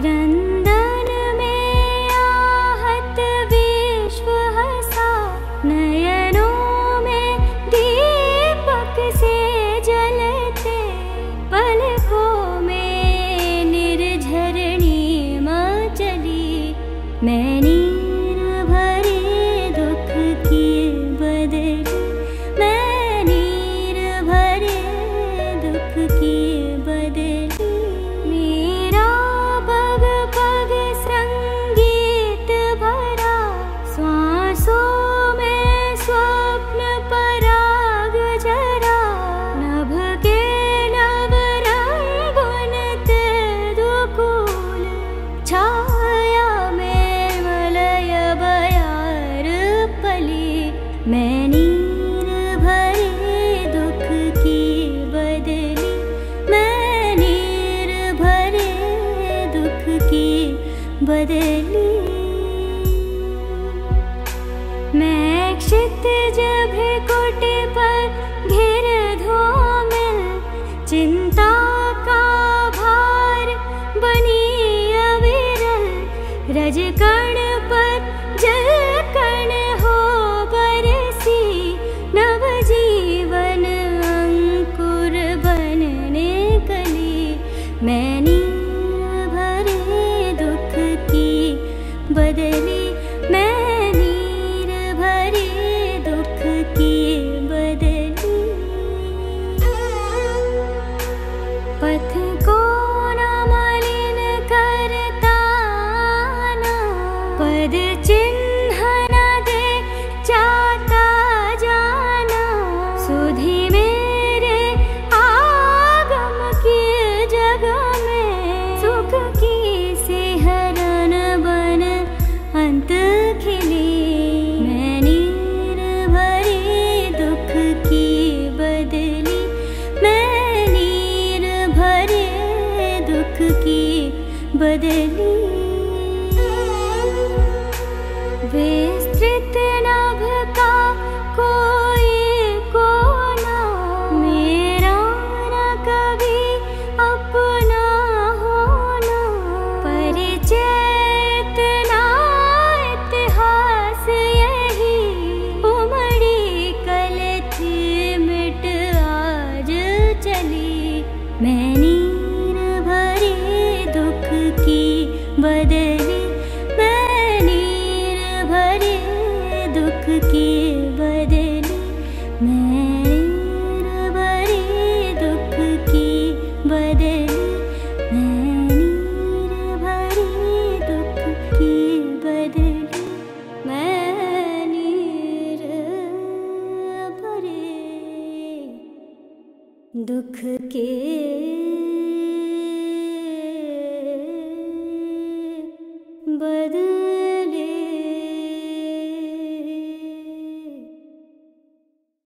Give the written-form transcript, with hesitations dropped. क्रंदन में आहत विश्व हंसा, नयनों में दीपक से जलते, पलकों में निर्झरणी मचली। मैं नीर भरे दुख की बदली, मैं नीर भरे दुख की बदली। मैं नीर भरे दुख की बदली, मैं नीर भरे दुख की बदली। मैं क्षितिज भृकुटी पर घिर धूमिल, चिंता का भार बनी अविरल। रज कण पर जल कण हो जीवन अंकुर बनने कली। मैं नीर भरे दुख की बदली, मैं नीर भरे दुख की बदली। पथ को न मलिन करता ना, पद चिन्ह न दे जाता जाना। सुधी मेरे आगम की जगह में, सुख की सिहरन बन अंत खिली। मैं नीर भरे दुख की बदली, मैं नीर भरे दुख की बदली। विस्तृत नभ का कोई कोना, मेरा न कभी अपना होना। परिचय इतना इतिहास यही, उमड़ी कल थी मिट आज चली। मैं नीर भरे दुख की बदली, मैं नीर भरे दुख की बदली। मैं दुख के